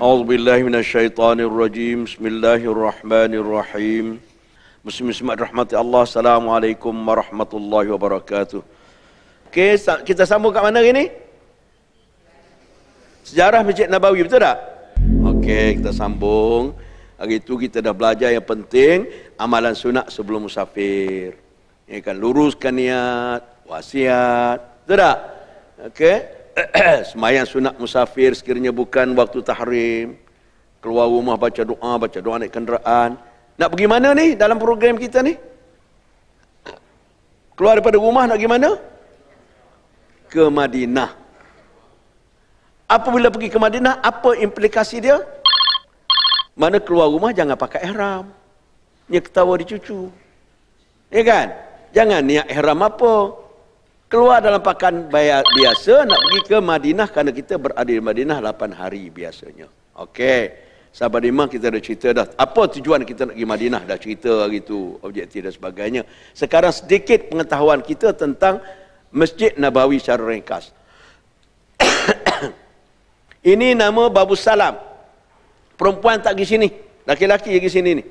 A'udzubillahi minasyaitonirrajim. Bismillahirrahmanirrahim. Bismillah rahmati Allah. Assalamualaikum warahmatullahi wabarakatuh. Okey, kita sambung kat mana hari ni? Sejarah Masjid Nabawi, betul tak? Okey, kita sambung. Hari itu kita dah belajar yang penting, amalan sunat sebelum musafir. Ini kan luruskan niat, wasiat, betul tak? Okey. Sembahyang sunat musafir sekiranya bukan waktu tahrim. Keluar rumah baca doa naik kenderaan. Nak pergi mana ni dalam program kita ni? Keluar daripada rumah nak pergi mana? Ke Madinah. Apabila pergi ke Madinah, apa implikasi dia? Mana keluar rumah jangan pakai ihram. Dia ketawa dicucu. Ya kan? Jangan niat ihram apa. Keluar dalam pakaian biasa nak pergi ke Madinah kerana kita berada di Madinah 8 hari biasanya. Okey. Sahabat Imam kita dah cerita dah apa tujuan kita nak pergi Madinah, dah cerita hari tu, objektif dan sebagainya. Sekarang sedikit pengetahuan kita tentang Masjid Nabawi secara ringkas. Ini nama Babus Salam. Perempuan tak pergi sini, laki-laki pergi sini ni.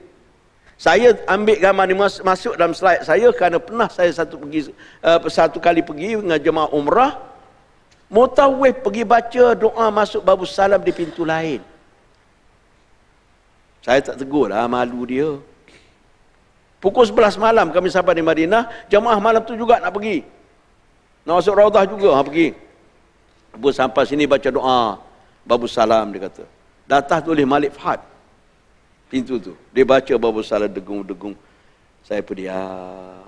Saya ambil gambar ni masuk dalam slide saya kerana pernah saya satu kali pergi jemaah umrah, mutawif pergi baca doa masuk Babus Salam di pintu lain. Saya tak tegur lah, malu dia. Pukul 11 malam kami sampai di Madinah, jemaah malam tu juga nak pergi. Nak masuk Raudah juga, pergi. Pukul sampai sini baca doa, Babus Salam dia kata. Datang tulis Malik Fahad. Pintu tu. Dia baca Babus Salam degung-degung. Saya pun diam.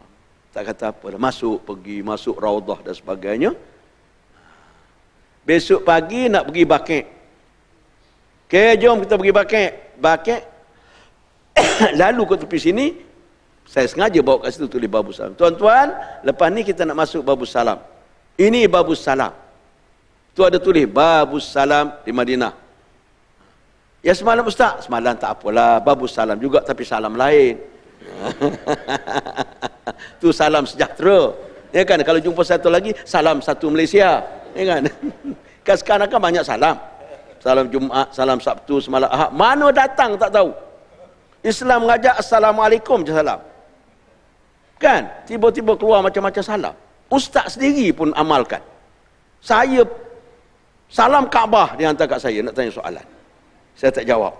Tak kata apa. Masuk, pergi, masuk Raudah dan sebagainya. Besok pagi nak pergi Baqi'. Okay, jom kita pergi Baqi' lalu ke tepi sini. Saya sengaja bawa kat situ tulis Babus Salam. Tuan-tuan, lepas ni kita nak masuk Babus Salam. Ini Babus Salam. Tu ada tulis Babus Salam di Madinah. Ya semalam ustaz, semalam tak apalah, Babus Salam juga tapi salam lain. Tu salam sejahtera. Ya kan, kalau jumpa satu lagi, salam satu Malaysia. Ya kan? Kan sekarang kan banyak salam. Salam Jumaat, salam Sabtu, semalam Ahad. Mana datang tak tahu. Islam mengajak Assalamualaikum je salam. Kan? Tiba-tiba keluar macam-macam salam. Ustaz sendiri pun amalkan. Saya, salam Kaabah dia hantar kat saya, nak tanya soalan. Saya tak jawab.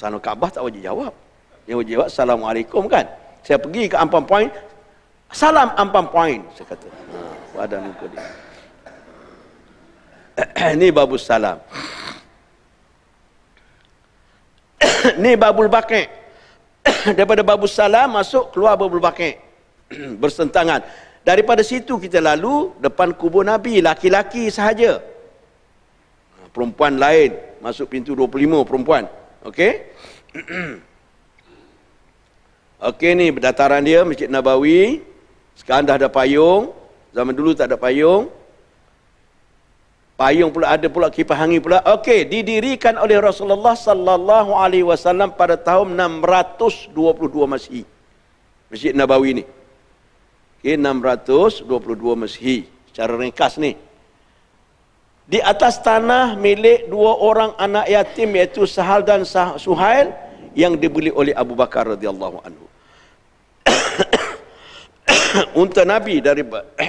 Salam Kaabah tak wajib jawab. Dia wajib jawab Assalamualaikum kan? Saya pergi ke Ampang Point, salam Ampang Point, saya kata. Pada muka dia. Ni Babus Salam. Ni Babul Baqi'. Daripada Babus Salam masuk keluar Babul Baqi'. Bersentangan. Daripada situ kita lalu depan kubur Nabi, laki-laki sahaja. Perempuan lain masuk pintu 25 perempuan. Okey. Okey, ni dataran dia Masjid Nabawi. Sekarang dah ada payung. Zaman dulu tak ada payung. Payung pula ada pula, kipas angin pula. Okey, didirikan oleh Rasulullah sallallahu alaihi wasallam pada tahun 622 Masehi. Masjid Nabawi ni. Okey, 622 Masehi. Secara ringkas ni. Di atas tanah milik dua orang anak yatim iaitu Sahal dan Suhail yang dibeli oleh Abu Bakar radhiyallahu anhu. Unta Nabi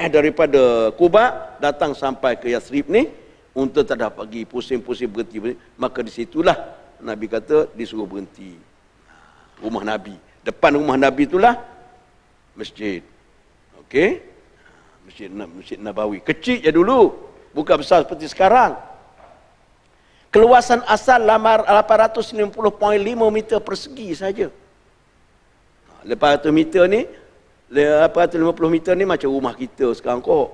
daripada Quba datang sampai ke Yathrib ni. Unta tak dapat pergi, pusing-pusing berhenti. Maka disitulah Nabi kata disuruh berhenti. Rumah Nabi. Depan rumah Nabi itulah masjid. Okey. Masjid Nabawi. Kecil je dulu. Bukan besar seperti sekarang. Keluasan asal 850.5 meter persegi saja. 800 meter ni, 850 meter ni macam rumah kita sekarang kok.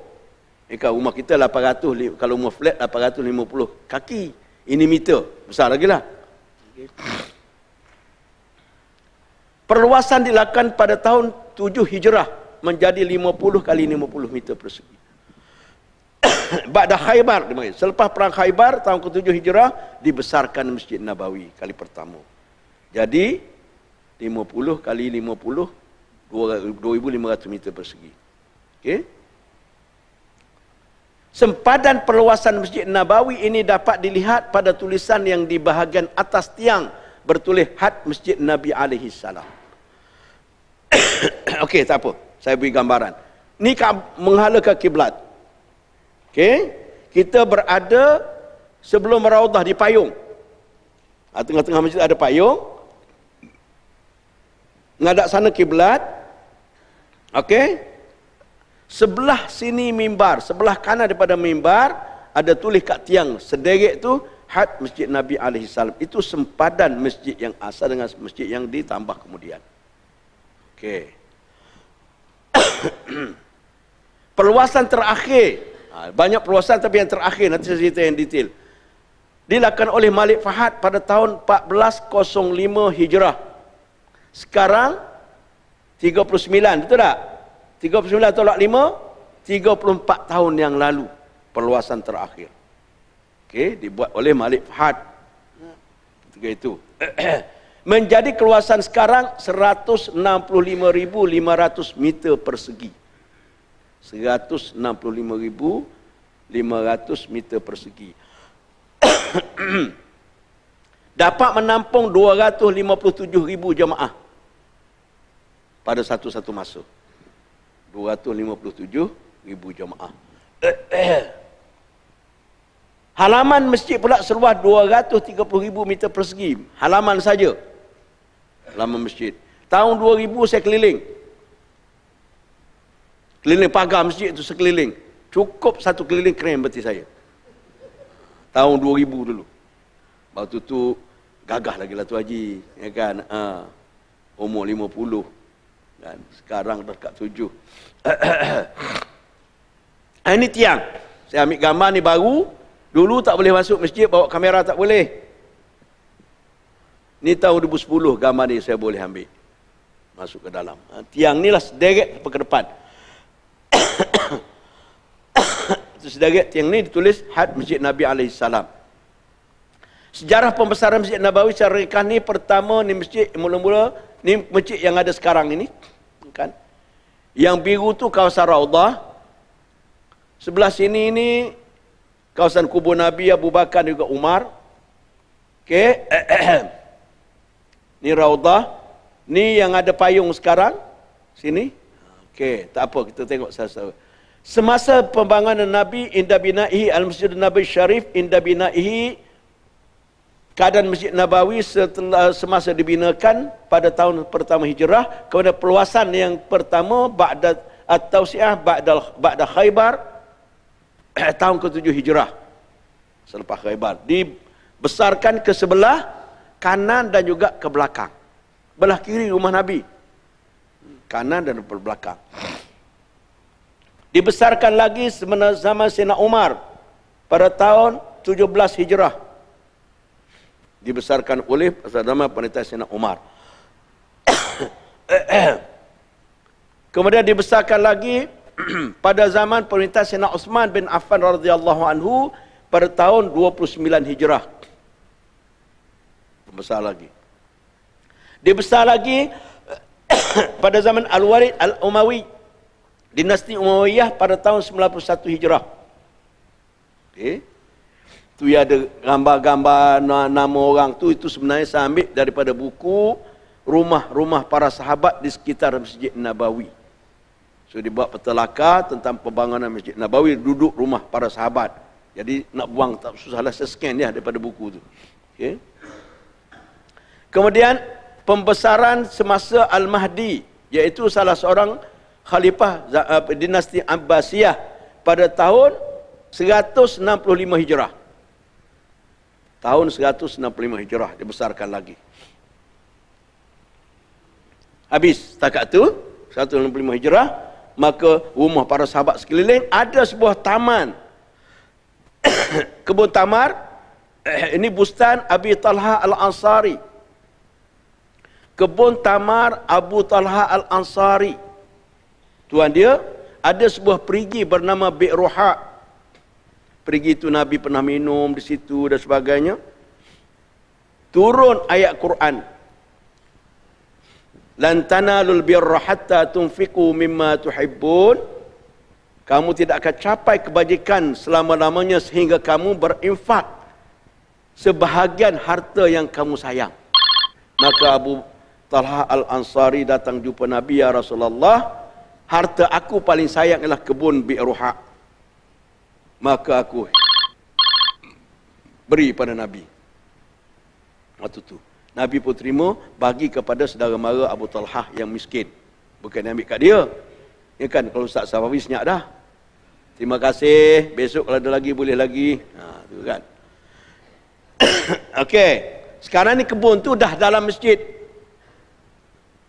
Kan rumah kita 800, kalau rumah flat 850 kaki. Ini meter, besar lagi lah. Okay. Perluasan dilakukan pada tahun 7 Hijrah menjadi 50 kali 50 meter persegi. Ba'da Khaybar, selepas perang Khaybar tahun ke-7 Hijrah dibesarkan Masjid Nabawi kali pertama. Jadi 50 kali 50 2,500 meter persegi. Okey. Sempadan perluasan Masjid Nabawi ini dapat dilihat pada tulisan yang di bahagian atas tiang bertulis Had Masjid Nabi alaihi salam. Okey, tak apa. Saya beri gambaran. Ni menghala ke kiblat. Okey, kita berada sebelum Raudah di payung. Tengah-tengah masjid ada payung. Menghadap sana kiblat. Okey. Sebelah sini mimbar, sebelah kanan daripada mimbar ada tulis kat tiang sederek tu Had Masjid Nabi alaihi salam. Itu sempadan masjid yang asal dengan masjid yang ditambah kemudian. Okey. Perluasan terakhir, banyak perluasan tapi yang terakhir nanti saya cerita yang detail. Dilakukan oleh Malik Fahad pada tahun 1405 Hijrah. Sekarang 39, betul tak? 39 tolak 5, 34 tahun yang lalu perluasan terakhir. Okey, dibuat oleh Malik Fahad ketika itu. Menjadi keluasan sekarang 165,500 meter persegi. 165,500 meter persegi. Dapat menampung 257,000 jemaah pada satu-satu masa. 257,000 jemaah. Halaman masjid pula seluas 230,000 meter persegi. Halaman saja. Halaman masjid. Tahun 2000 saya keliling. Keliling pagar masjid itu sekeliling. Cukup satu keliling keren berarti saya. Tahun 2000 dulu. Waktu tu gagah lagi lah tu haji, ya kan? Umur 50. Dan sekarang dekat 7. Ini tiang. Saya ambil gambar ni baru. Dulu tak boleh masuk masjid, bawa kamera tak boleh. Ni tahun 2010 gambar ni saya boleh ambil. Masuk ke dalam. Tiang ni lah sederet ke depan. Itu sederet tiang ni ditulis Had Masjid Nabi AS. Sejarah pembesaran Masjid Nabawi secara ringkas ni, pertama ni masjid mula-mula ni masjid yang ada sekarang ini kan. Yang biru tu kawasan Raudah. Sebelah sini ni kawasan kubur Nabi, Abu Bakar juga Umar. Okey. Ni Raudah. Ni yang ada payung sekarang sini. Okey, tak apa kita tengok sama-sama. Semasa pembangunan Nabi inda bina'ihi al-Masjid Nabawi Syarif inda bina'ihi. Keadaan Masjid Nabawi setelah semasa dibinakan pada tahun pertama Hijrah, kemudian perluasan yang pertama ba'da at-tausiah ba'da Khaybar tahun ke-7 Hijrah. Selepas Khaybar dibesarkan ke sebelah kanan dan juga ke belakang. Belah kiri rumah Nabi. Kanan dan belakang. Dibesarkan lagi zaman Sayyidina Umar pada tahun 17 Hijrah. Dibesarkan oleh Saudara Pendeta Sayyidina Umar. Kemudian dibesarkan lagi pada zaman Pendeta Sayyidina Uthman bin Affan radhiyallahu anhu pada tahun 29 Hijrah. Besar lagi. Dibesar lagi pada zaman al-Walid al-Umawi, dinasti Umayyah pada tahun 91 Hijrah. Okey. Tu yang ada gambar-gambar nama orang tu, itu sebenarnya saya ambil daripada buku rumah-rumah para sahabat di sekitar Masjid Nabawi. So dibuat petelaka tentang pembangunan Masjid Nabawi, duduk rumah para sahabat. Jadi nak buang tak susahlah, saya scan dia daripada buku tu. Okey. Kemudian pembesaran semasa al-Mahdi, iaitu salah seorang khalifah dinasti Abbasiyah pada tahun 165 Hijrah. Tahun 165 Hijrah dibesarkan lagi. Habis setakat tu 165 Hijrah, maka rumah para sahabat sekeliling ada sebuah taman. Kebun Tamar. Ini bustan Abu Talha Al-Ansari. Kebun Tamar Abu Talha Al-Ansari. Tuan dia ada sebuah perigi bernama Bi'r Ruha. Pergi itu Nabi pernah minum di situ dan sebagainya. Turun ayat Quran. Lan tanalul birra hatta tunfiqu mimma tuhibbun Kamu tidak akan capai kebajikan selama-lamanya sehingga kamu berinfak sebahagian harta yang kamu sayang. Maka Abu Talha Al-Ansari datang jumpa Nabi, ya Rasulullah, harta aku paling sayang ialah kebun Bi'r Ruha. Maka aku beri pada Nabi. Waktu tu Nabi pun terima, bagi kepada saudara mara Abu Talha yang miskin. Bukan ambil kat dia. Ya kan, kalau Ustaz Safawi senyap dah. Terima kasih. Besok kalau ada lagi boleh lagi. Ha, tu kan. Okey. Sekarang ni kebun tu dah dalam masjid.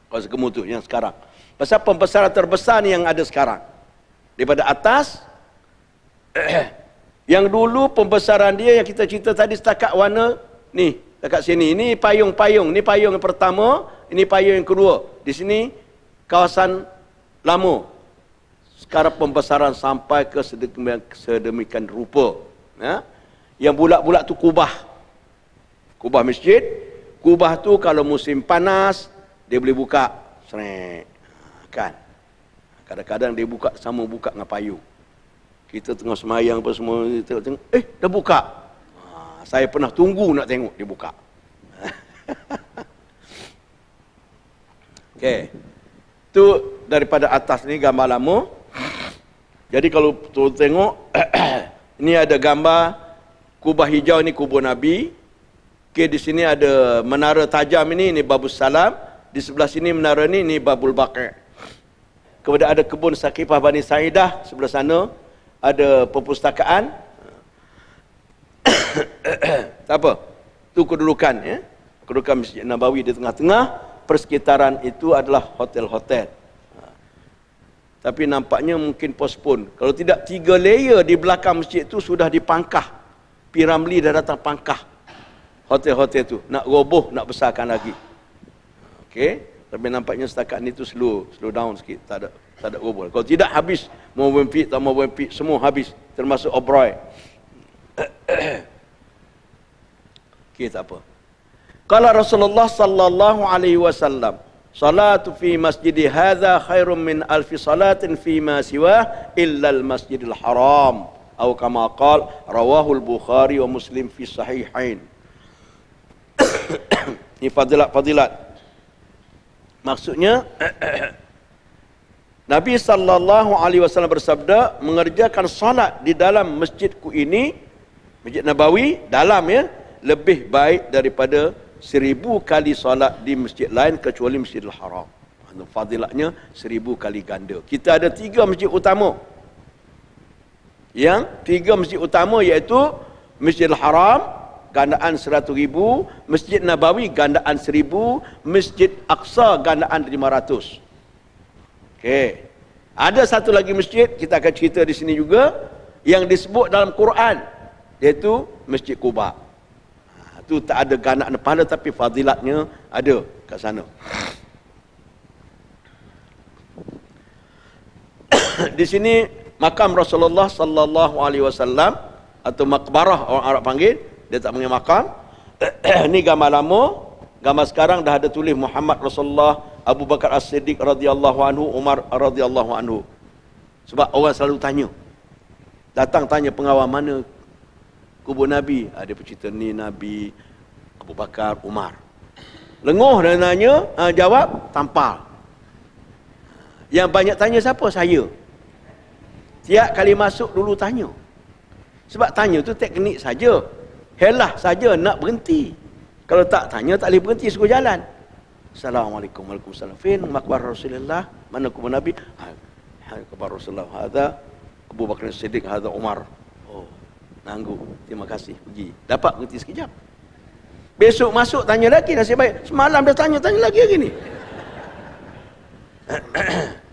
Kalau sekemur tu yang sekarang. Pasal pembesaran terbesar ni yang ada sekarang. Daripada atas. Yang dulu pembesaran dia yang kita cerita tadi setakat warna ni. Dekat sini. Ini payung-payung. Ini payung yang pertama. Ini payung yang kedua. Di sini kawasan lama. Sekarang pembesaran sampai ke sedemikian rupa, ya? Yang bulat-bulat tu kubah. Kubah masjid. Kubah tu kalau musim panas dia boleh buka. Srek. Kan. Kadang-kadang dia buka sama buka dengan payung. Kita tengah semayang apa semua, tengok-tengok, eh dah buka. Ha, saya pernah tunggu nak tengok dia buka. Okey. Tu daripada atas ni gambar lama. Jadi kalau tu tengok ni ada gambar kubah hijau, ni kubur Nabi. Okey, di sini ada menara tajam ini, ni Babus Salam. Di sebelah sini menara ni, ni Babul Baqi. Kemudian ada kebun Saqifah Bani Saidah sebelah sana, ada perpustakaan. Tak apa. Tu kedudukan, ya. Kedudukan Masjid Nabawi di tengah-tengah. Persekitaran itu adalah hotel-hotel. Ha. Tapi nampaknya mungkin postpone. Kalau tidak, 3 layer di belakang masjid itu sudah dipangkah. Piramli dah datang pangkah hotel-hotel tu. Nak roboh, nak besarkan lagi. Okey. Tapi nampaknya setakat ni tu slow down sikit. Tak ada roboh. Kalau tidak, habis. Mau benfit, semua habis. Termasuk obroy. Okey, tak apa. Qala Rasulullah sallallahu alaihi wasallam, salatu fi masjidi hadza khairum min alfi salatin fi ma siwa illa al masjidil haram atau kama qala rawahu al Bukhari wa Muslim fi sahihain. Ini fadilat. Maksudnya Nabi sallallahu alaihi wasallam bersabda mengerjakan salat di dalam masjidku ini, Masjid Nabawi dalam, ya, lebih baik daripada 1000 kali solat di masjid lain kecuali Masjid Al-Haram. Fadilatnya 1000 kali ganda. Kita ada 3 masjid utama. Yang 3 masjid utama iaitu Masjid Al-Haram gandaan 100,000, Masjid Nabawi gandaan 1000, Masjid Aqsa gandaan 500. Okey. Ada satu lagi masjid kita akan cerita di sini juga yang disebut dalam Quran iaitu Masjid Quba. Itu tak ada ganaan pahala tapi fadilatnya ada kat sana. Di sini makam Rasulullah sallallahu alaihi wasallam atau makbarah orang Arab panggil, dia tak panggil makam. Ni gambar lama, gambar sekarang dah ada tulis Muhammad Rasulullah, Abu Bakar As-Siddiq radhiyallahu anhu, Umar radhiyallahu anhu. Sebab orang selalu tanya. Datang tanya pengawal mana kubur Nabi, ada bercerita ni Nabi, Abu Bakar, Umar. Lengoh dan nanya, jawab tampal. Yang banyak tanya siapa? Saya. Tiap kali masuk dulu tanya. Sebab tanya tu teknik saja. Helah saja nak berhenti. Kalau tak tanya tak boleh berhenti, suruh jalan. Assalamualaikum warahmatullahi wabarakatuh. Makbar Rasulullah, mana kubur Nabi? Makbar Rasulullah hadza, Abu Bakar Siddiq hadza, Umar. Nanggup, terima kasih, pergi. Dapat berhenti sekejap. Besok masuk tanya lagi, nasib baik. Semalam dah tanya lagi ni.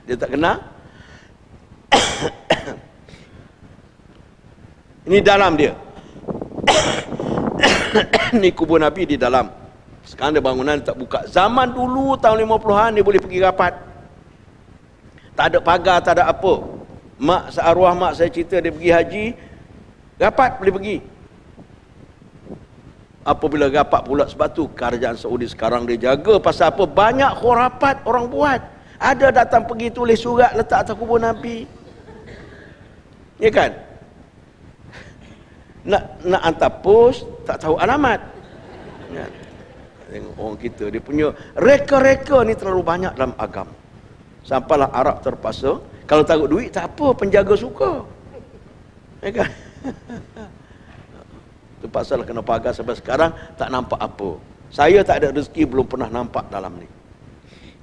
Dia tak kenal. Ini dalam dia. Ini kubur Nabi di dalam. Sekarang dia bangunan dia tak buka. Zaman dulu tahun 50-an dia boleh pergi rapat. Tak ada pagar, tak ada apa. Mak searwah mak saya cerita dia pergi haji. Rapat boleh pergi. Apabila rapat pula, sebab tu kerajaan Saudi sekarang dia jaga. Pasal apa? Banyak khurafat orang buat. Ada datang pergi tulis surat letak atas kubur Nabi. Ya kan? Nak hantar post, tak tahu alamat. Ya. Tengok orang kita, dia punya reka-reka ni terlalu banyak dalam agama. Sampailah Arab terpaksa, kalau taruh duit tak apa, penjaga suka. Ya kan? Itu pasal kena pagar sampai sekarang tak nampak apa. Saya tak ada rezeki, belum pernah nampak dalam ni.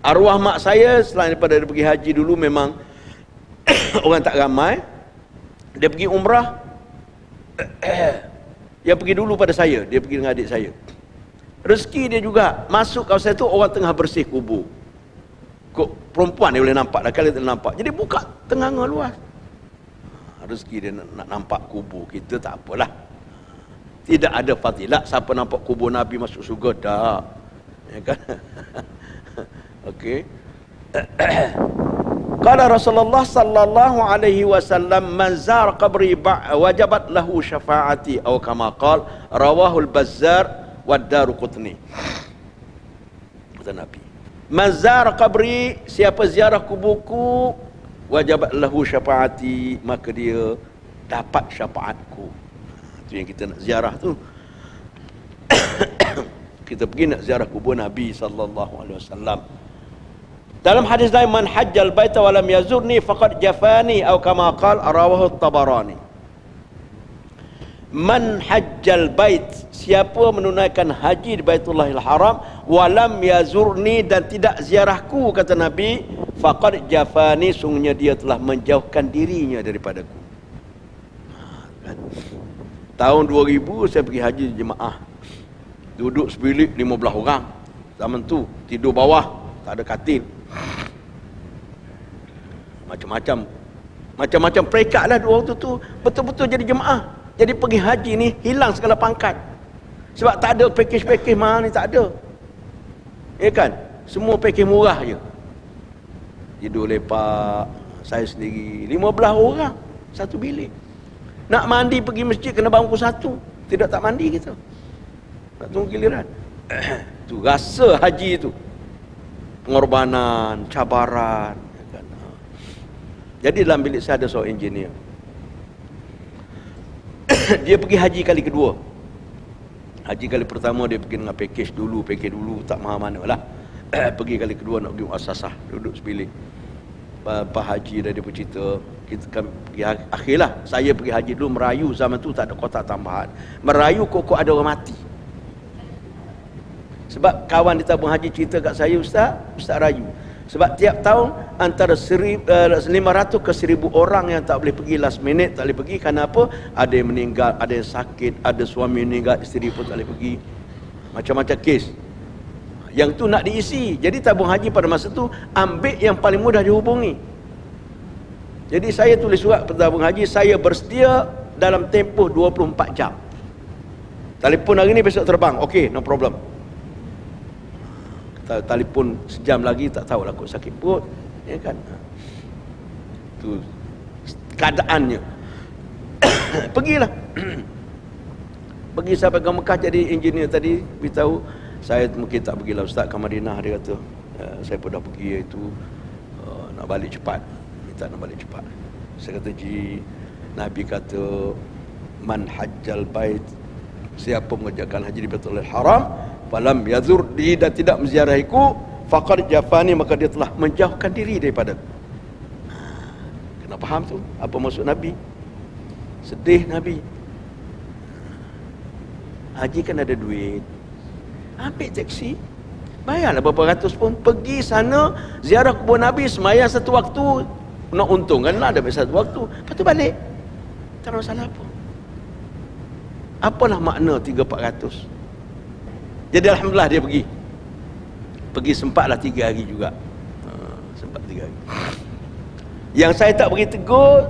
Arwah mak saya selain daripada dia pergi haji dulu memang orang tak ramai. Dia pergi umrah. Dia pergi dulu pada saya, dia pergi dengan adik saya. Rezeki dia juga masuk kawasan tu, orang tengah bersih kubur. Kok perempuan dia boleh nampak, lelaki dia tak nampak. Jadi buka tenganga luas. Rezeki dia nak nampak kubur, kita tak apalah. Tidak ada fadilat siapa nampak kubur Nabi masuk syurga, tak. Ya kan? Okey. Qala Rasulullah sallallahu alaihi wasallam, man zar qabri wajabat lahu syafa'ati atau kama qala, rawahul Bazzar wa Daruqutni. Kata Nabi, man zar qabri, siapa ziarah kuburku, wajabat lahu syafa'ati, maka dia dapat syafaatku. Itu yang kita nak ziarah tu. Kita pergi nak ziarah kubur Nabi sallallahu alaihi wasallam. Dalam hadis lain, man hajjal baita wa lam yazurni faqad jafani atau kama qala, rawahu Tabarani. Man hajjal bait, siapa menunaikan haji di Baitullahil Haram wa lam yazurni, dan tidak ziarahku, kata Nabi, faqad jafani, sungguhnya dia telah menjauhkan dirinya daripadaku. Tahun 2000 saya pergi haji jemaah. Duduk sebilik 15 orang. Zaman tu tidur bawah, tak ada katil. Macam-macam perekat lah dua waktu tu. Betul-betul jadi jemaah. Jadi pergi haji ni hilang segala pangkat. Sebab tak ada pakej-pakej mahal ni, tak ada. Ya kan? Semua pakej murah je. Tidur lepak, saya sendiri. 15 orang satu bilik. Nak mandi pergi masjid kena bangun satu. Tidak tak mandi kita. Tak tunggu giliran. Tu rasa haji tu. Pengorbanan, cabaran. Jadi dalam bilik saya ada seorang engineer. Dia pergi haji kali kedua. Haji kali pertama dia pergi dengan package dulu, tak mahu mana lah. Pergi kali kedua nak pergi muasasah, duduk sebilik. Pak Haji dah dia bercerita, kita kan pergi akhir lah. Saya pergi haji dulu merayu, zaman tu tak ada kotak tambahan. Merayu kok ada orang mati. Sebab kawan di Tabung Haji cerita kat saya, Ustaz rayu. Sebab tiap tahun antara 1,500 ke 1,000 orang yang tak boleh pergi last minute, tak boleh pergi kerana apa? Ada yang meninggal, ada yang sakit, ada suami meninggal, isteri pun tak boleh pergi. Macam-macam kes. Yang tu nak diisi. Jadi Tabung Haji pada masa tu ambil yang paling mudah dihubungi. Jadi saya tulis surat kepada Tabung Haji, saya bersedia dalam tempoh 24 jam. Telefon hari ni, besok terbang. Okey, no problem. Telefon sejam lagi, tak tahulah kot sakit perut, ya kan? Tu keadaannya. Pergilah. Pergi sampai ke Mekah, jadi engineer tadi beritahu saya mungkin tak pergilah Ustaz ke Madinah, dia kata. Saya pun dah pergi iaitu nak balik cepat. Minta nak balik cepat. Saya kata, "Ji, Nabi kata man hajjal bait, siapa mengerjakan haji di Baitullahil Haram, falam yazur di, dan tidak menziarahiku, faqad jafani, maka dia telah menjauhkan diri daripada." Kena faham tu apa maksud Nabi. Sedih Nabi. Haji kan ada duit. Ambil teksi, bayarlah berapa ratus pun, pergi sana ziarah kubur Nabi, semayang satu waktu, nak untung kan lah, ada satu waktu, lepas tu balik, tak ada masalah apa. Apalah makna 3-400? Jadi alhamdulillah dia pergi. Sempatlah 3 hari juga. Sempat 3 hari. Yang saya tak pergi tegur,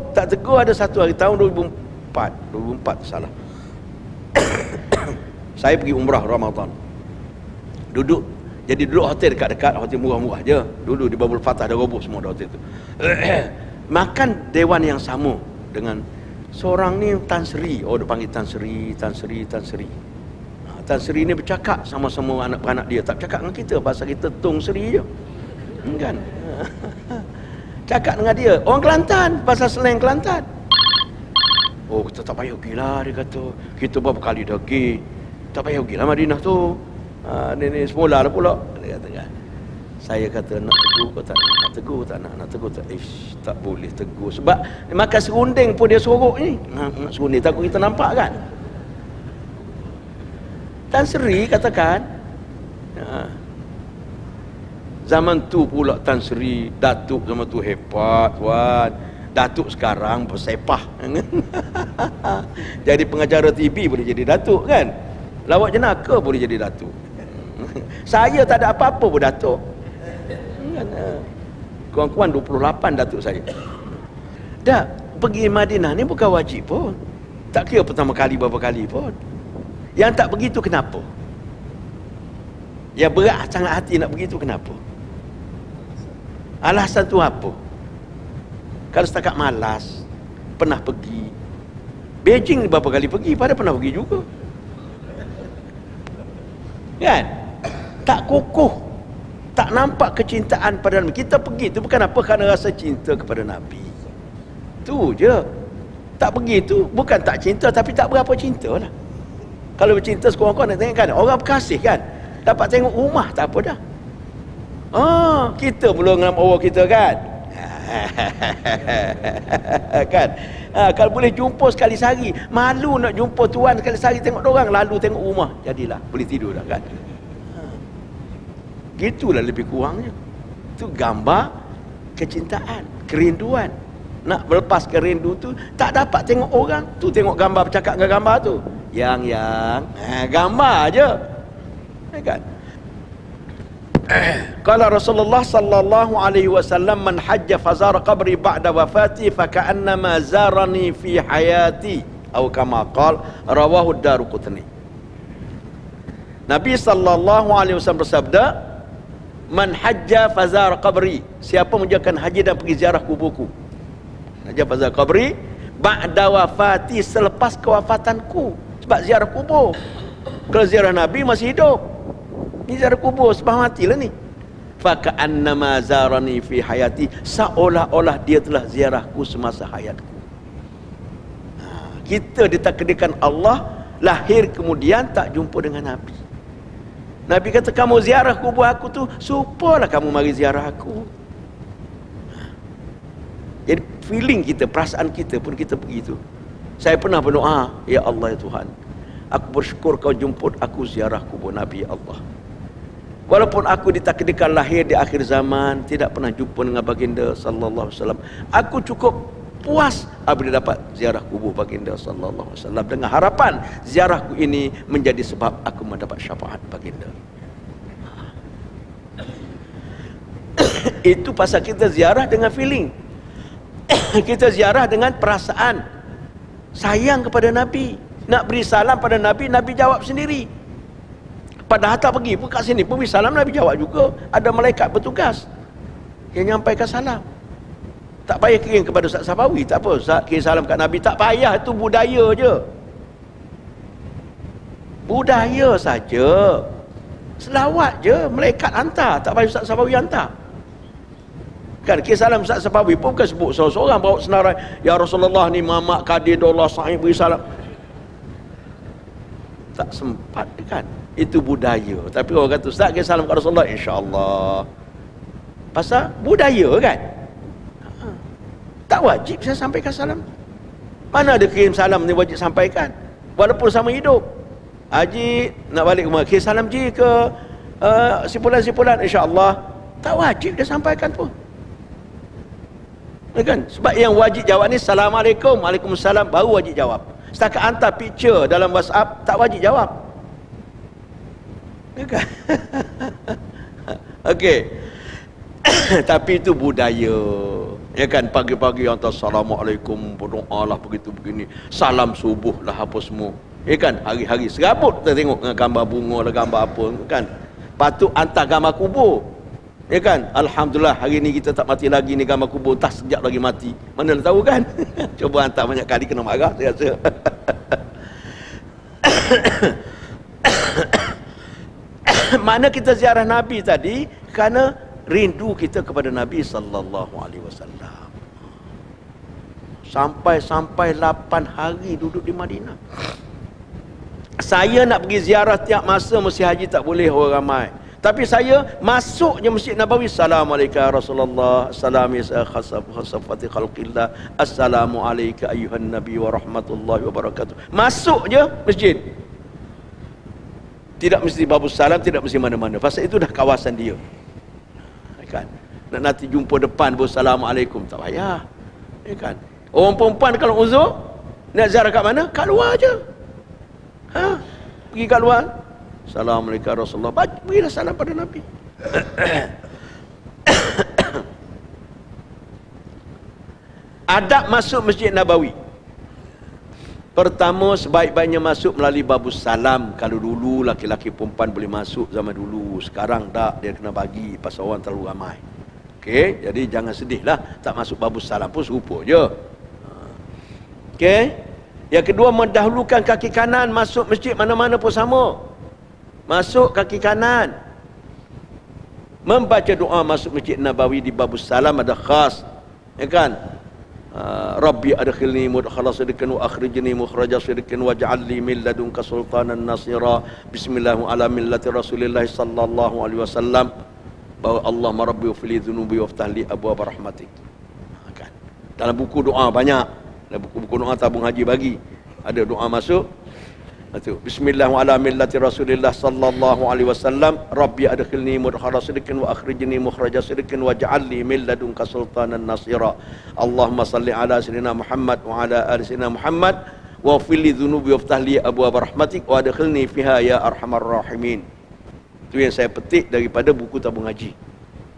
ada satu hari tahun 2004 salah. Saya pergi umrah Ramadan. Duduk, jadi duduk hotel dekat-dekat, hotel murah-murah je. Dulu di Babul Fatah dah roboh semua dah hotel tu. Makan dewan yang sama dengan seorang ni Tan Sri. Oh, dia panggil Tan Sri. Tan Sri ni bercakap sama-sama anak-anak dia. Tak cakap dengan kita, bahasa kita Tung Sri je, kan? Cakap dengan dia, orang Kelantan, bahasa slang Kelantan. Oh, kita tak payah pergi lah, dia kata. Kita berapa kali dah pergi, tak payah pergi lah Madinah tu. Nenek semula dah pula, dia kata kan. Saya kata, nak tegur kau tak nak? Nak tegur tak nak? Nak tegur tak? Ish, tak boleh tegur. Sebab makan serunding pun dia sorok ni. Nak serunding, takut kita nampak kan? Tan Sri katakan, zaman tu pula Tan Sri, Datuk zaman tu hebat, tuan. Datuk sekarang bersepah. Jadi pengacara TV boleh jadi Datuk kan? Lawak jenaka boleh jadi Datuk. Saya tak ada apa-apa pun Datuk. Kurang-kurang 28 datuk saya. Dah pergi Madinah ni bukan wajib pun. Tak kira pertama kali berapa kali pun. Yang tak pergi tu kenapa? Yang berat sangat hati nak pergi tu kenapa? Alasan tu apa? Kalau setakat malas, pernah pergi Beijing berapa kali pergi, pada pernah pergi juga kan? Tak kukuh, tak nampak kecintaan pada Nabi. Kita pergi tu bukan apa, kerana rasa cinta kepada Nabi. Tu je. Tak pergi tu bukan tak cinta, tapi tak berapa cinta lah. Kalau bercinta sekurang-kurang nak tengok kan, orang berkasih kan, dapat tengok rumah tak apa dah. Ah, kita belum dengan orang kita kan. Kan? Kalau boleh jumpa sekali sehari, malu nak jumpa tuan sekali sehari, tengok dorang, lalu tengok rumah, jadilah boleh tidur dah kan. Itulah lebih kurangnya. Itu gambar kecintaan, kerinduan. Nak berlepas kerindu tu tak dapat tengok orang. Tu tengok gambar, bercakap dengan gambar tu. Yang gambar aje. Kan? Qala Rasulullah sallallahu alaihi wasallam, man hajja fazara qabri ba'da wafati fa ka'annama zarani fi hayati atau kama qala, rawahu Ad-Daruqutni. Nabi sallallahu alaihi wasallam bersabda, man hajja fazar qabri, siapa menjalankan haji dan pergi ziarah kuburku, hajja fazar qabri ba'da wafati, selepas kewafatanku. Sebab ziarah kubur, kalau ziarah Nabi masih hidup, ni ziarah kubur sebab matilah ni. Fa ka'annama zarani fi hayati, seolah-olah dia telah ziarahku semasa hayatku. Kita ditakdirkan Allah lahir kemudian tak jumpa dengan Nabi. Nabi kata, kamu ziarah kubur aku tu, supalah kamu mari ziarah aku. Jadi feeling kita, perasaan kita pun kita pergi tu. Saya pernah berdoa, ya Allah ya Tuhan, aku bersyukur kau jemput aku ziarah kubur Nabi ya Allah. Walaupun aku ditakdirkan lahir di akhir zaman, tidak pernah jumpa dengan baginda sallallahu alaihi wasallam, aku cukup puas apabila dapat ziarah kubur baginda sallallahu alaihi wasallam, dengan harapan ziarahku ini menjadi sebab aku mendapat syafaat baginda. Itu pasal kita ziarah dengan feeling. Kita ziarah dengan perasaan sayang kepada Nabi, nak beri salam pada Nabi, Nabi jawab sendiri. Padahal tak pergi pun, kat sini pun beri salam, Nabi jawab juga. Ada malaikat bertugas yang nyampaikan salam. Tak payah kirim kepada Ustaz Sabawi, tak apa, Ustaz kirim salam kat Nabi, tak payah, itu budaya je. Budaya saja. Selawat je, malaikat hantar, tak payah Ustaz Sabawi hantar. Kan kirim salam Ustaz Sabawi pun bukan sebut seorang-seorang, bawa senarai, ya Rasulullah ni Mamak Kadir Dollah Sa'id beri salam. Tak sempat kan, itu budaya. Tapi orang kata, Ustaz kirim salam kat Rasulullah, insyaAllah. Pasal budaya kan, tak wajib saya sampaikan salam. Mana ada kirim salam ni wajib sampaikan, walaupun sama hidup. Haji nak balik rumah, kirim salam je ke sipulan-sipulan, insyaAllah, tak wajib dia sampaikan pun kan? Sebab yang wajib jawab ni, Assalamualaikum, Waalaikumsalam, baru wajib jawab. Setakat hantar picture dalam WhatsApp, tak wajib jawab kan? Okey. Tapi itu budaya. Ya kan, pagi-pagi hantar Assalamualaikum, berdoa lah begitu begini, salam subuh lah apa semua. Ya kan, hari-hari serabut kita tengok gambar bunga lah, gambar apa kan. Patut hantar gambar kubur. Ya kan, Alhamdulillah hari ni kita tak mati lagi ni, gambar kubur tak sejak lagi mati. Mana tahu kan. Cuba hantar banyak kali kena marah saya rasa. Mana kita ziarah Nabi tadi, kerana rindu kita kepada Nabi sallallahu alaihi wasallam. Sampai-sampai 8 hari duduk di Madinah. Saya nak pergi ziarah tiap masa mesti haji tak boleh orang ramai. Tapi saya masuknya Masjid Nabawi, Assalamualaikum Rasulullah, Assalamualaikum khasafati khalqillah, Assalamualaikum ayyuhan Nabi wa rahmatullahi wa barakatuh. Masuk je masjid. Tidak mesti Babus Salam, tidak mesti mana-mana. Pasal itu dah kawasan dia. Kan? Nak nanti jumpa depan Assalamualaikum, tak payah. Kan? Orang perempuan kalau uzur, nak ziarah kat mana? Kat luar je. Ha? Pergi kat luar. Assalamualaikum Rasulullah. Berilah salam pada Nabi. Adab masuk Masjid Nabawi. Pertama, sebaik-baiknya masuk melalui Babus Salam. Kalau dulu laki-laki perempuan boleh masuk zaman dulu. Sekarang tak, dia kena bagi pasal orang terlalu ramai. Okey, jadi jangan sedihlah tak masuk Babus Salam pun serupa je. Okey. Yang kedua, mendahulukan kaki kanan masuk masjid mana-mana pun sama. Masuk kaki kanan. Membaca doa masuk Masjid Nabawi di Babus Salam ada khas. Ya kan? Rabbi adkhilni mudkhala sidqin wa akhrijni mukhraja sidqin waj'al li min ladunka sultanan nasira. Bismillahirrahmanirrahim. Ala millati Rasulillah sallallahu alaihi wasallam. Bahwa Allahumma rabbi ufli dhunubi waftah li abwaab rahmatik. Kan? Dalam buku doa banyak. Dalam buku-buku doa tabung haji bagi. Ada doa masuk. Bismillahirrahmanirrahim. Millati Rasulillah sallallahu alaihi wasallam. Rabbi adkhilni mudkhala sidqin wa akhrijni mukhraja sidqin waj'al li min ladunka sultanan nasira. Allahumma salli ala sayyidina Muhammad wa ala ali sayyidina Muhammad wa fili dhunubi waftah li abwaab rahmatik wa adkhilni fiha ya arhamar rahimin. Itu yang saya petik daripada buku tabung haji.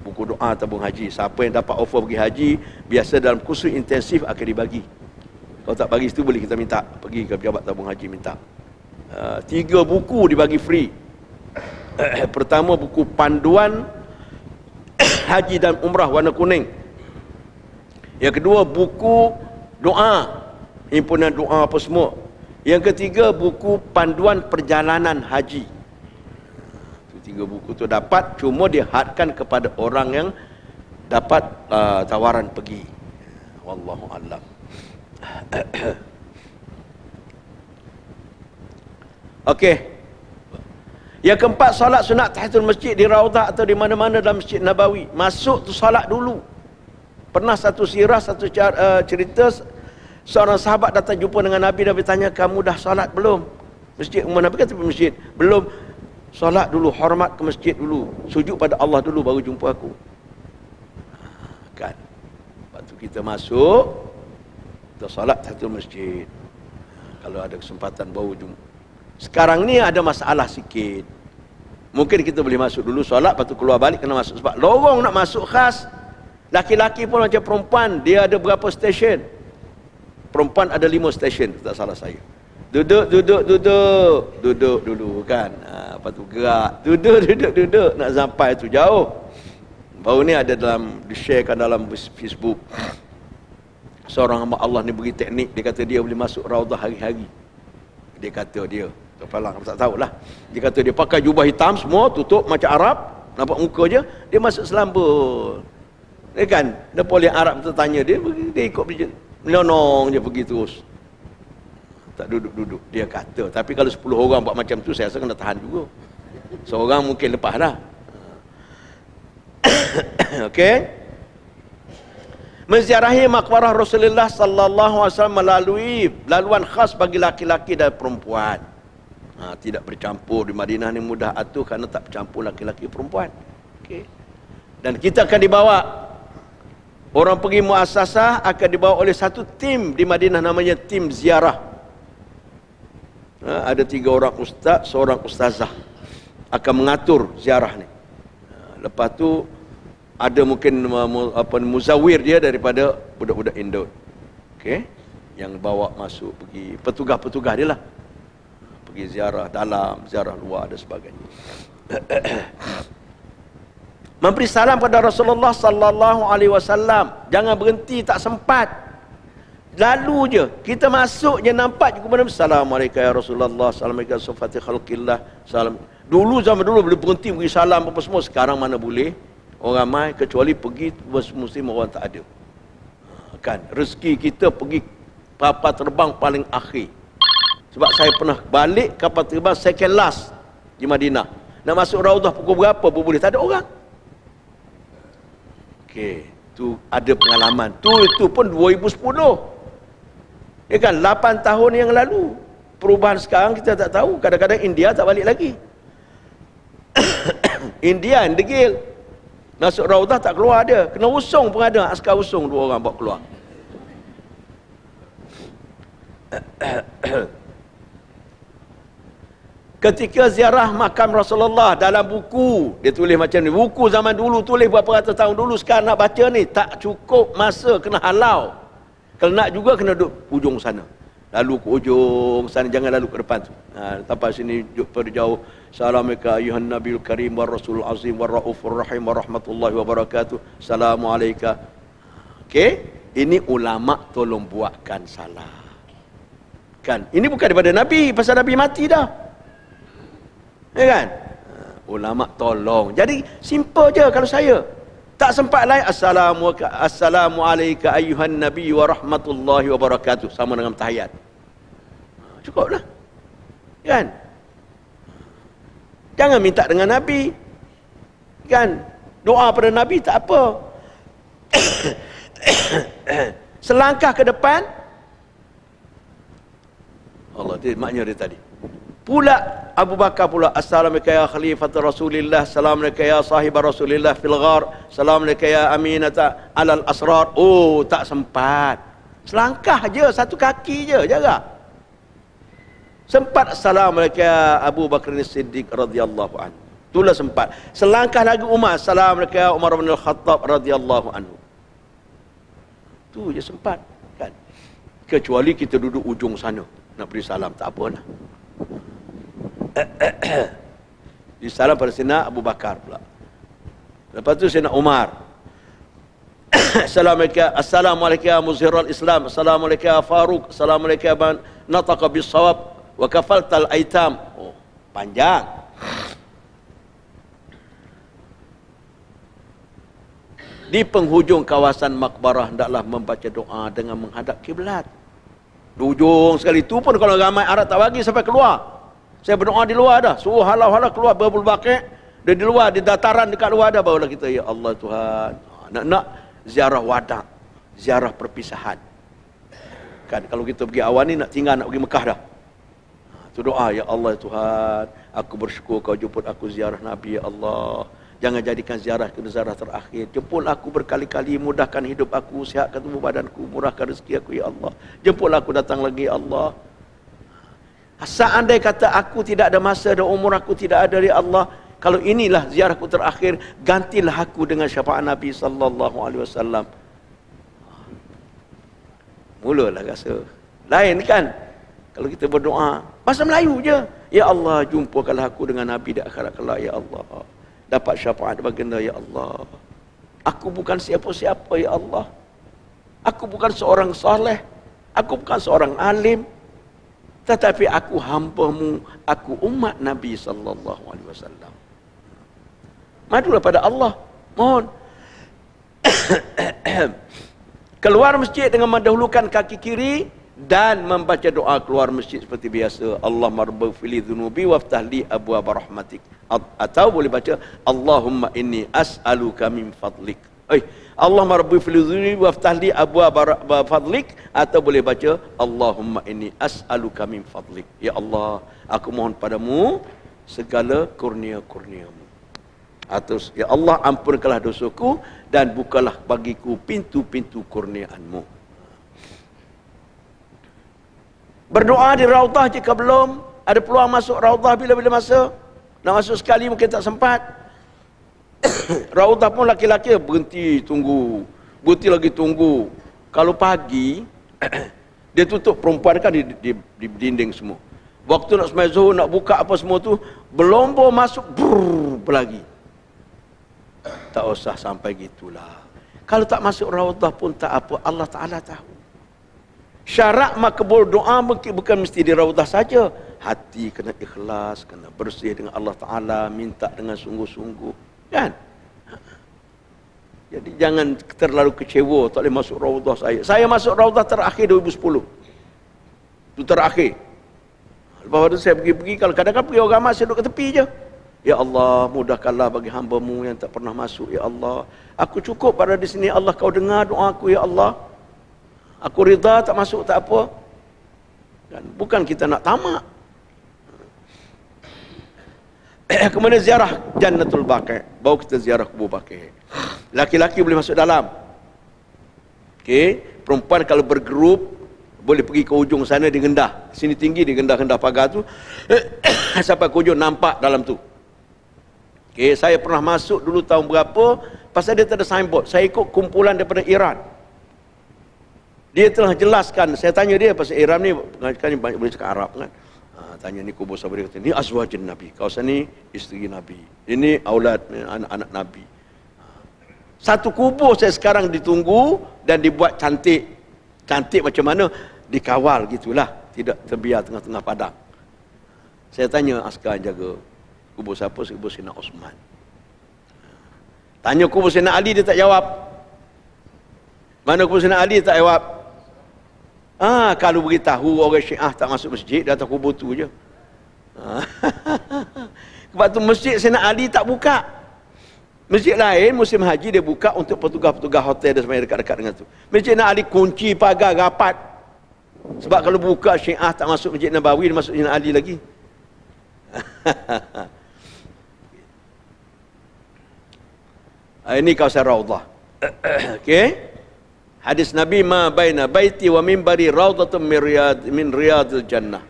Buku doa tabung haji. Siapa yang dapat offer pergi haji, biasa dalam kursus intensif akan dibagi. Kalau tak bagi situ boleh kita minta, pergi ke pejabat tabung haji minta. 3 buku dibagi free. Pertama, buku panduan haji dan umrah warna kuning. Yang kedua, buku doa, himpunan doa apa semua. Yang ketiga, buku panduan perjalanan haji. 3 buku tu dapat, cuma dia hadkan kepada orang yang dapat tawaran pergi. Wallahu a'lam. Okey. Yang keempat, solat sunat tahiyatul masjid di Raudah atau di mana-mana dalam Masjid Nabawi. Masuk tu solat dulu. Pernah satu sirah, satu cerita, seorang sahabat datang jumpa dengan Nabi. Nabi tanya, kamu dah solat belum? Masjid Umar, Nabi kata, masjid. Belum. Solat dulu, hormat ke masjid dulu. Sujud pada Allah dulu, baru jumpa aku. Kan? Waktu kita masuk, kita solat tahiyatul masjid. Kalau ada kesempatan, baru jumpa. Sekarang ni ada masalah sikit. Mungkin kita boleh masuk dulu solat, lepas tu keluar balik kena masuk. Sebab lorong nak masuk khas. Laki-laki pun macam perempuan, dia ada berapa stesen. Perempuan ada 5 stesen, tak salah saya. Duduk dulu kan. Lepas tu gerak. Duduk. Nak sampai tu jauh. Baru ni ada dalam, di-sharekan dalam Facebook. Seorang hamba Allah ni beri teknik, dia kata dia boleh masuk Raudah hari-hari. Dia kata dia, terpalang, tak tahulah. Dia kata dia pakai jubah hitam semua, tutup macam Arab, nampak muka je, dia masuk selambut. Dia kan, dia boleh Arab tertanya, dia ikut menonong je pergi terus. Tak duduk-duduk, dia kata. Tapi kalau 10 orang buat macam tu, saya rasa kena tahan juga. Seorang mungkin lepas dah. Okey. Menziarahi maqbarah Rasulullah sallallahu alaihi wasallam melalui laluan khas bagi laki-laki dan perempuan. Tidak bercampur. Di Madinah ni mudah atur kerana tak bercampur laki-laki perempuan. Okey. Dan kita akan dibawa, orang pergi muasasah akan dibawa oleh satu tim di Madinah namanya tim ziarah. Ada 3 orang ustaz, seorang ustazah akan mengatur ziarah ni. Lepas tu ada mungkin apa muzawir dia daripada budak-budak Indon. Okey, yang bawa masuk pergi petugas-petugas dia lah. Pergi ziarah dalam, ziarah luar dan sebagainya. Memberi salam kepada Rasulullah sallallahu alaihi wasallam, jangan berhenti tak sempat. Lalu je, kita masuk je nampak juga macam Assalamualaikum ya Rasulullah, Assalamualaikum sufati khalqillah, salam. Dulu zaman dulu boleh berhenti beri salam apa semua, sekarang mana boleh? Orang ramai kecuali pergi musim orang tak ada. makan. Rezeki kita pergi kapal terbang paling akhir. Sebab saya pernah balik kapal terbang second last di Madinah. Nak masuk Raudah pukul berapa pun boleh, tak ada orang. Okey, tu ada pengalaman. Itu pun 2010. Ya kan, 8 tahun yang lalu. Perubahan sekarang kita tak tahu. Kadang-kadang India tak balik lagi. India yang degil. Masuk Raudah tak keluar dia. Kena usung pun ada. Askar usung 2 orang bawa keluar. Ketika ziarah makam Rasulullah dalam buku, dia tulis macam ni. Buku zaman dulu tulis berapa ratus tahun dulu, sekarang nak baca ni tak cukup masa, kena halau. Kalau nak juga kena duduk ujung sana. Lalu ke ujung sana, jangan lalu ke depan tu. Ha, sampai sini pada jauh. Assalamualaikum ayuhan nabiul karim wa rasul azim wa raufur rahim wa rahmatullahi wa barakatuh. Assalamualaikum. Okey, ini ulama tolong buatkan salah. Kan? Ini bukan daripada Nabi, pasal Nabi mati dah. Ya kan? Ulama tolong. Jadi simple je kalau saya. Tak sempat lain assalamualaikum ayyuhan nabi wa rahmatullahi wa barakatuh, sama dengan tahiyat. Cukuplah. Kan? Jangan minta dengan Nabi. Kan? Doa pada Nabi tak apa. Selangkah ke depan, Allah, dia maknya dia tadi. Pula Abu Bakar pula, assalamualaikum ya khalifat Rasulillah, assalamualaikum ya sahibah Rasulillah fil ghar, assalamualaikum ya aminata alal asrar. Oh, tak sempat. Selangkah je, satu kaki je jaga. Sempat assalamualaikum ya Abu Bakar As-Siddiq radhiyallahu anhu. Itulah sempat. Selangkah lagi Umar, assalamualaikum ya Umar bin Al-Khattab radhiyallahu anhu. Tu je sempat, kan? Kecuali kita duduk ujung sana. Nak beri salam, tak apa lah. Di salam pada Sayyidina Abu Bakar pula. Lepas tu Sayyidina Umar. Assalamualaikum ya Muzhirul Islam, assalamualaikum ya Faruq, assalamualaikum ya man nataqa bisawab wa kafaltal aitam. Oh, panjang. Di penghujung kawasan makbarah hendaklah membaca doa dengan menghadap kiblat. Di ujung sekali tu pun kalau ramai Arab tak bagi sampai keluar. Saya berdoa di luar dah. Suruh halau-halau keluar Babul Baqi. Dia di luar, di dataran dekat luar dah. Barulah kita, ya Allah Tuhan. Nak ziarah wada'. Ziarah perpisahan. Kan kalau kita pergi awal ni nak tinggal, nak pergi Mekah dah. Tu doa, ya Allah Tuhan. Aku bersyukur kau jemput aku ziarah Nabi, ya Allah. Jangan jadikan ziarah ke ziarah terakhir. Jemput aku berkali-kali, mudahkan hidup aku, sihatkan tubuh badanku, murahkan rezeki aku, ya Allah. Jemput aku datang lagi, ya Allah. Seandainya kata aku tidak ada masa dan umur aku tidak ada, ya Allah. Kalau inilah ziarahku terakhir, gantilah aku dengan syafaat Nabi sallallahu alaihi wasallam. Mulalah rasa lain kan kalau kita berdoa. Bahasa Melayu je. Ya Allah, jumpakanlah aku dengan Nabi di akhirat kelak, ya Allah. Dapat syafaat baginda, ya Allah. Aku bukan siapa-siapa, ya Allah. Aku bukan seorang soleh, aku bukan seorang alim, tetapi aku hamba-Mu, aku umat Nabi sallallahu alaihi wasallam. Madulah pada Allah, mohon. Keluar masjid dengan mendahulukan kaki kiri dan membaca doa keluar masjid seperti biasa. Allahumma rabbighfirli dhunubi waftahli abwaaba rahmatik. Atau boleh baca Allahumma inni as'aluka min fadlik. Allahumma rabbighfirli dhunubi waftahli abwaaba fadlik. Atau boleh baca Allahumma inni as'aluka min fadlik. Ya Allah, aku mohon padamu segala kurnia-kurniamu. Atau ya Allah, ampunkanlah dosaku dan bukalah bagiku pintu-pintu kurniaanmu. Berdoa di Raudah jika belum ada peluang masuk Raudah bila-bila masa. Nak masuk sekali mungkin tak sempat. Raudah pun laki-laki berhenti tunggu. Berhenti lagi tunggu. Kalau pagi dia tutup, perempuan kan di dinding semua. Waktu nak sembahyang Zuhur, nak buka apa semua tu, berlombor masuk brrr lagi. Tak usah sampai gitulah. Kalau tak masuk Raudah pun tak apa, Allah Taala tahu. Syarat makbul doa bukan mesti di Raudah saja. Hati kena ikhlas, kena bersih dengan Allah Ta'ala, minta dengan sungguh-sungguh. Kan? Jadi jangan terlalu kecewa, tak boleh masuk Raudah saya. Saya masuk Raudah terakhir 2010. Itu terakhir. Lepas itu saya pergi-pergi, kalau kadang-kadang pergi orang ramai, saya duduk ke tepi je. Ya Allah, mudahkanlah bagi hamba-Mu yang tak pernah masuk, ya Allah. Aku cukup berada di sini, Allah, Kau dengar doa aku, ya Allah. Aku rida tak masuk, tak apa. Dan bukan kita nak tamak. Kemudian ziarah Jannatul Baqi, baru kita ziarah kubur Baqi. Laki-laki boleh masuk dalam. Okey, perempuan kalau bergerup boleh pergi ke ujung sana digendah. Sini tinggi digendah-gendah pagar tu sampai ke ujung nampak dalam tu. Okey, saya pernah masuk dulu tahun berapa, pasal dia tak ada signboard. Saya ikut kumpulan daripada Iran. Dia telah jelaskan, saya tanya dia pasal Iran ni kan banyak boleh cakap Arab kan. Tanya ni kubur sahabat, dia kata ni azwajin Nabi, kawasan ni isteri Nabi, ini aulad anak-anak Nabi. Satu kubur saya sekarang ditunggu dan dibuat cantik. Cantik macam mana? Dikawal gitulah, tidak terbiar tengah-tengah padang. Saya tanya askar yang jaga kubur siapa? Kubur Sayyidina Uthman. Tanya kubur Sayyidina Ali, dia tak jawab. Mana kubur Sayyidina Ali, tak jawab. Ah, kalau beritahu orang Syiah tak masuk masjid, dia atas kubur tu je. Sebab tu masjid Sayyidina Ali tak buka. Masjid lain musim haji dia buka untuk petugas-petugas hotel dan sebagainya dekat-dekat dengan tu. Masjid Sayyidina Ali kunci pagar rapat. Sebab kalau buka Syiah tak masuk Masjid Nabawi, dia masuk Sayyidina Ali lagi. Ini kawasan Raudah. Okey. Hadis Nabi, ma baina baiti wa mimbari raudatun min riyadil jannah.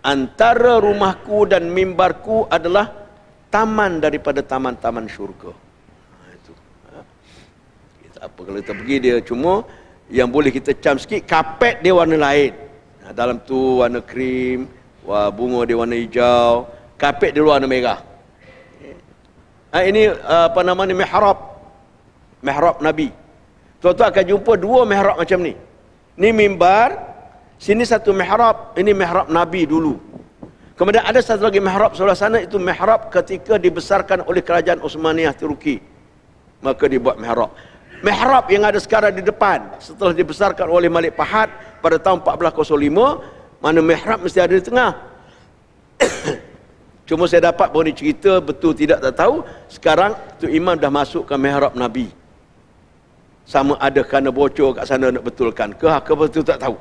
Antara rumahku dan mimbarku adalah taman daripada taman-taman syurga. Ha, itu. Ha. Tak apa kalau kita pergi dia, cuma yang boleh kita cam sikit, kapet dia warna lain. Ha, dalam tu warna krim, bunga dia warna hijau, kapet dia warna merah. Ha, ini apa nama ni, mihrab. Mihrab Nabi. Tuan-tuan akan jumpa dua mihrab macam ni. Ni mimbar, sini satu mihrab, ini mihrab Nabi dulu. Kemudian ada satu lagi mihrab sebelah sana, itu mihrab ketika dibesarkan oleh kerajaan Uthmaniyah Turki. Maka dibuat mihrab. Mihrab yang ada sekarang di depan, setelah dibesarkan oleh Malik Fahad pada tahun 1405, mana mihrab mesti ada di tengah. Cuma saya dapat baru ni cerita, betul tidak tak tahu, sekarang tu imam dah masukkan mihrab Nabi. Sama ada kerana bocor kat sana nak betulkan ke, ke betul tak tahu,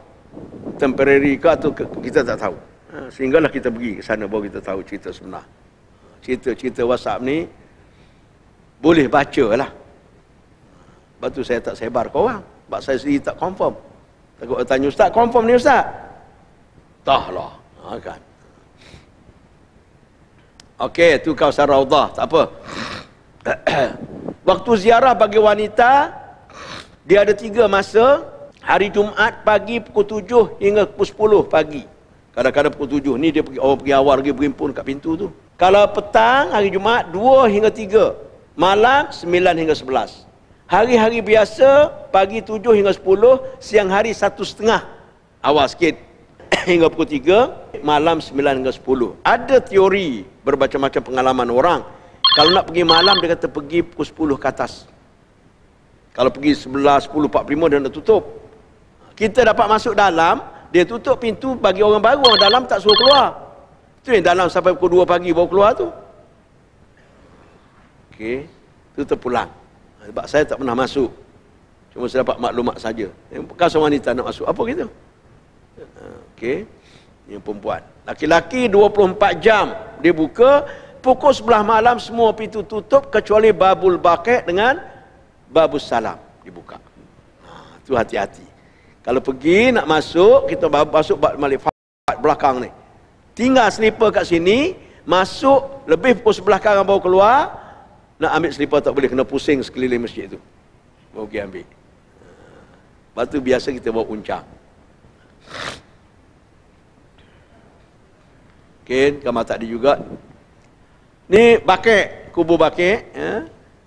temporary ke atau ke, kita tak tahu. Sehinggalah kita pergi ke sana baru kita tahu cerita sebenar. Cerita-cerita WhatsApp ni boleh baca lah. Lepas tu saya tak sebar ke orang, sebab saya sendiri tak confirm. Takut orang tanya, ustaz confirm ni ustaz? Tahlah kan. Okey, tu kawasan Raudah, tak apa. Waktu ziarah bagi wanita, dia ada tiga masa. Hari Jumaat pagi pukul 7 hingga pukul 10 pagi. Kadang-kadang pukul 7 ni dia pergi, oh, pergi awal lagi berimpun kat pintu tu. Kalau petang hari Jumaat 2 hingga 3. Malam 9 hingga 11. Hari-hari biasa pagi 7 hingga 10. Siang hari 1.30 awal sikit hingga pukul 3. Malam 9 hingga 10. Ada teori bermacam-macam pengalaman orang. Kalau nak pergi malam dia kata pergi pukul 10 ke atas. Kalau pergi 11, 10, 45, dia nak tutup. Kita dapat masuk dalam, dia tutup pintu bagi orang baru. Orang dalam tak suruh keluar. Itu yang dalam sampai pukul 2 pagi baru keluar tu. Okey, tu terpulang. Sebab saya tak pernah masuk. Cuma saya dapat maklumat saja. Yang bekas wanita nak masuk, apa gitu? Okey, yang perempuan. Laki-laki 24 jam dia buka. Pukul 11 malam semua pintu tutup kecuali Babul Baqi dengan Babus Salam dibuka. Nah, tu hati-hati. Kalau pergi nak masuk, kita masuk bab Malik Fahad belakang ni. Tinggal selipar kat sini, masuk lebih pukul 11 karang baru keluar. Nak ambil selipar tak boleh, kena pusing sekeliling masjid tu. Baru pergi ambil. Lepas tu biasa kita bawa uncang. Okey, kamar tak ada juga. Ni Baqi, kubur Baqi, ya.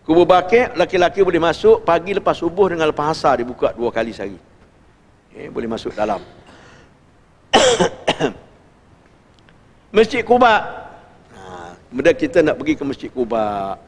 Kubur Baqi, laki-laki boleh masuk pagi lepas subuh dengan lepas asar, dibuka 2 kali sehari. Okay, boleh masuk dalam. Masjid Quba. Kemudian kita nak pergi ke Masjid Quba.